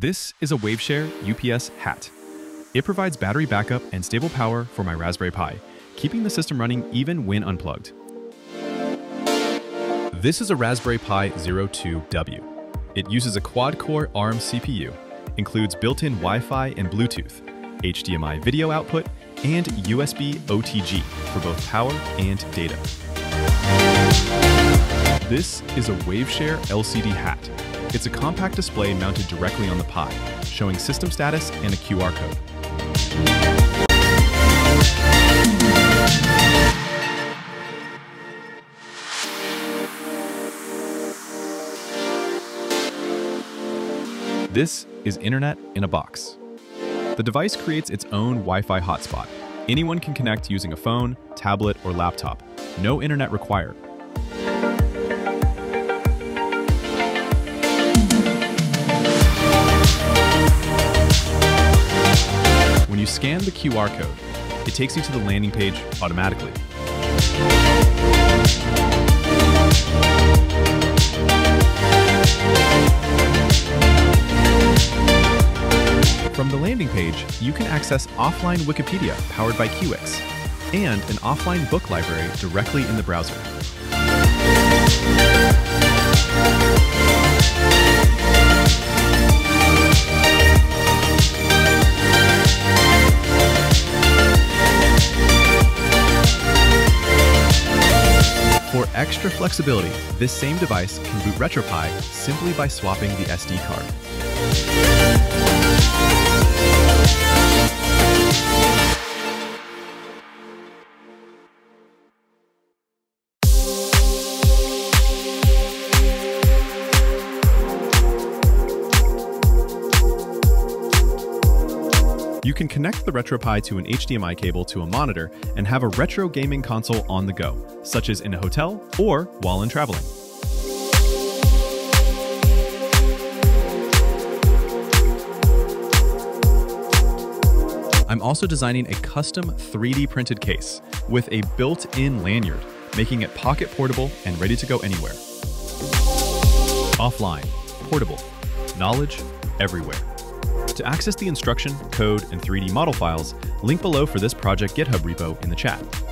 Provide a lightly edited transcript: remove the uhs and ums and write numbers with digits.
This is a Waveshare UPS HAT. It provides battery backup and stable power for my Raspberry Pi, keeping the system running even when unplugged. This is a Raspberry Pi Zero 2 W. It uses a quad-core ARM CPU, includes built-in Wi-Fi and Bluetooth, HDMI video output, and USB OTG for both power and data. This is a Waveshare LCD HAT. It's a compact display mounted directly on the Pi, showing system status and a QR code. This is Internet in a Box. The device creates its own Wi-Fi hotspot. Anyone can connect using a phone, tablet, or laptop. No internet required. When you scan the QR code, it takes you to the landing page automatically. From the landing page, you can access offline Wikipedia powered by Kiwix and an offline book library directly in the browser. For extra flexibility, this same device can boot RetroPie simply by swapping the SD card. You can connect the RetroPie to an HDMI cable to a monitor and have a retro gaming console on the go, such as in a hotel or while in traveling. I'm also designing a custom 3D printed case with a built-in lanyard, making it pocket portable and ready to go anywhere. Offline, portable, knowledge everywhere. To access the instruction, code, and 3D model files, link below for this project GitHub repo in the chat.